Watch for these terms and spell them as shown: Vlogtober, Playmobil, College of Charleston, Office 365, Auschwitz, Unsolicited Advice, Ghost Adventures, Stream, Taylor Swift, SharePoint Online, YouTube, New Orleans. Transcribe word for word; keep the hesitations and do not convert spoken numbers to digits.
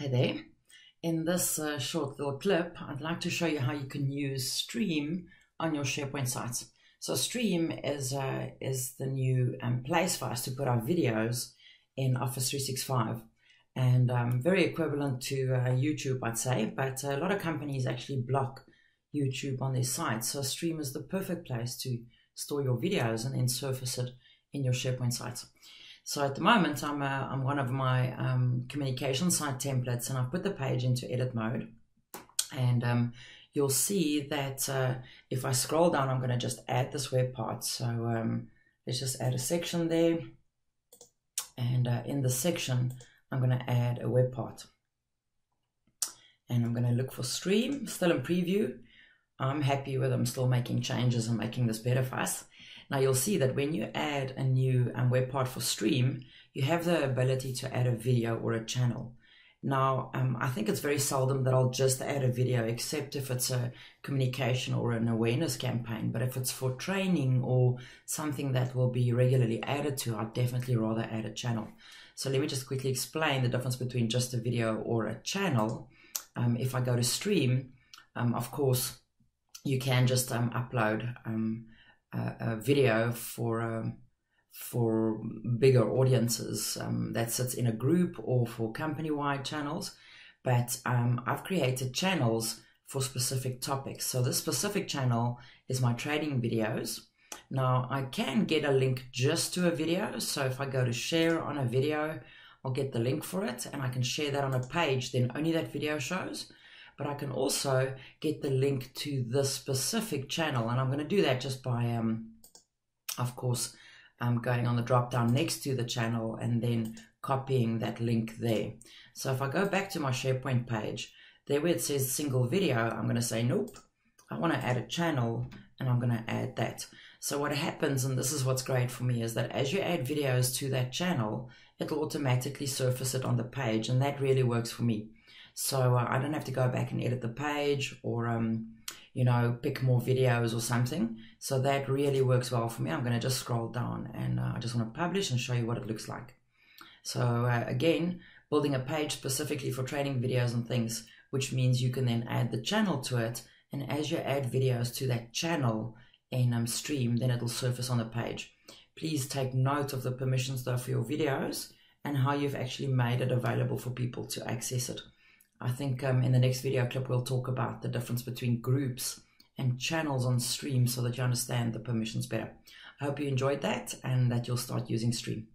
Hi there. In this uh, short little clip, I'd like to show you how you can use Stream on your SharePoint sites. So Stream is, uh, is the new um, place for us to put our videos in Office three sixty-five, and um, very equivalent to uh, YouTube, I'd say, but a lot of companies actually block YouTube on their sites. So Stream is the perfect place to store your videos and then surface it in your SharePoint sites. So at the moment, I'm, a, I'm one of my um, communication site templates, and I've put the page into edit mode. And um, you'll see that uh, if I scroll down, I'm going to just add this web part. So um, let's just add a section there. And uh, in the section, I'm going to add a web part. And I'm going to look for Stream, still in preview. I'm happy with it. I'm still making changes and making this better for us. Now you'll see that when you add a new um, web part for Stream, you have the ability to add a video or a channel. Now, um, I think it's very seldom that I'll just add a video, except if it's a communication or an awareness campaign. But if it's for training or something that will be regularly added to, I'd definitely rather add a channel. So let me just quickly explain the difference between just a video or a channel. Um, if I go to Stream, um, of course, you can just um, upload um, a video for um, for bigger audiences um, that sits in a group or for company-wide channels, but um, I've created channels for specific topics. So this specific channel is my trading videos. Now I can get a link just to a video, so if I go to share on a video, I'll get the link for it and I can share that on a page, then only that video shows. But I can also get the link to the specific channel. And I'm going to do that just by, um, of course, um, going on the drop down next to the channel and then copying that link there. So if I go back to my SharePoint page, there where it says single video, I'm going to say, nope, I want to add a channel and I'm going to add that. So what happens, and this is what's great for me, is that as you add videos to that channel, it'll automatically surface it on the page. And that really works for me. So uh, I don't have to go back and edit the page or, um, you know, pick more videos or something. So that really works well for me. I'm going to just scroll down and uh, I just want to publish and show you what it looks like. So uh, again, building a page specifically for training videos and things, which means you can then add the channel to it. And as you add videos to that channel in um, Stream, then it'll surface on the page. Please take note of the permissions though for your videos and how you've actually made it available for people to access it. I think um, in the next video clip, we'll talk about the difference between groups and channels on Stream so that you understand the permissions better. I hope you enjoyed that and that you'll start using Stream.